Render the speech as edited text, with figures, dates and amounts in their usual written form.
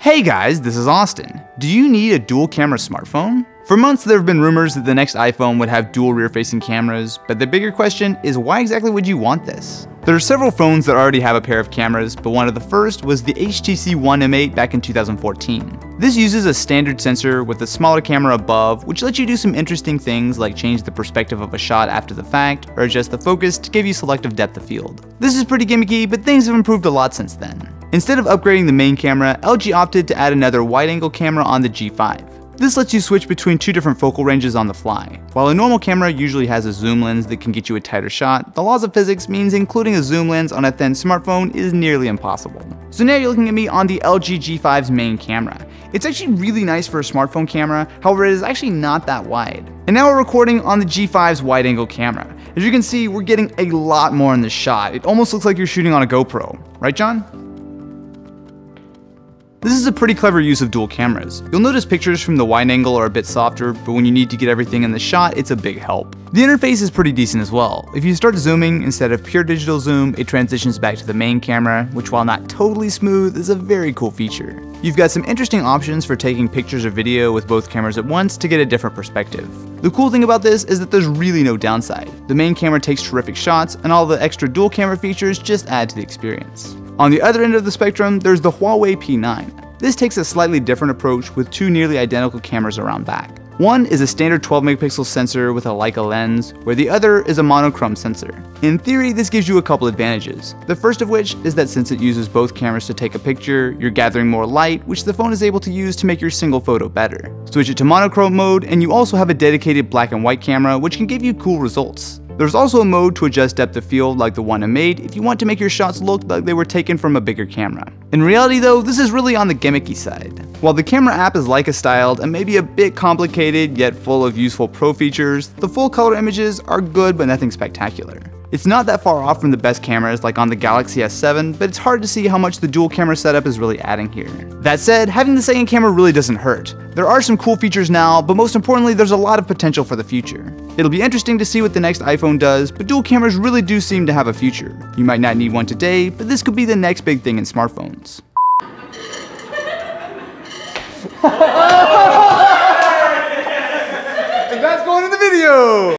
Hey guys, this is Austin. Do you need a dual camera smartphone? For months there have been rumors that the next iPhone would have dual rear-facing cameras, but the bigger question is why exactly would you want this? There are several phones that already have a pair of cameras, but one of the first was the HTC One M8 back in 2014. This uses a standard sensor with a smaller camera above, which lets you do some interesting things like change the perspective of a shot after the fact, or adjust the focus to give you selective depth of field. This is pretty gimmicky, but things have improved a lot since then. Instead of upgrading the main camera, LG opted to add another wide-angle camera on the G5. This lets you switch between two different focal ranges on the fly. While a normal camera usually has a zoom lens that can get you a tighter shot, the laws of physics means including a zoom lens on a thin smartphone is nearly impossible. So now you're looking at me on the LG G5's main camera. It's actually really nice for a smartphone camera, however it is actually not that wide. And now we're recording on the G5's wide-angle camera. As you can see, we're getting a lot more in this shot. It almost looks like you're shooting on a GoPro. Right, John? This is a pretty clever use of dual cameras. You'll notice pictures from the wide angle are a bit softer, but when you need to get everything in the shot, it's a big help. The interface is pretty decent as well. If you start zooming, instead of pure digital zoom, it transitions back to the main camera, which while not totally smooth, is a very cool feature. You've got some interesting options for taking pictures or video with both cameras at once to get a different perspective. The cool thing about this is that there's really no downside. The main camera takes terrific shots, and all the extra dual camera features just add to the experience. On the other end of the spectrum, there's the Huawei P9. This takes a slightly different approach with two nearly identical cameras around back. One is a standard 12 megapixel sensor with a Leica lens, where the other is a monochrome sensor. In theory, this gives you a couple advantages. The first of which is that since it uses both cameras to take a picture, you're gathering more light, which the phone is able to use to make your single photo better. Switch it to monochrome mode, and you also have a dedicated black and white camera, which can give you cool results. There's also a mode to adjust depth of field like the One M8 if you want to make your shots look like they were taken from a bigger camera. In reality though, this is really on the gimmicky side. While the camera app is Leica styled and maybe a bit complicated yet full of useful pro features, the full color images are good but nothing spectacular. It's not that far off from the best cameras like on the Galaxy S7, but it's hard to see how much the dual camera setup is really adding here. That said, having the second camera really doesn't hurt. There are some cool features now, but most importantly, there's a lot of potential for the future. It'll be interesting to see what the next iPhone does, but dual cameras really do seem to have a future. You might not need one today, but this could be the next big thing in smartphones. And that's going in the video!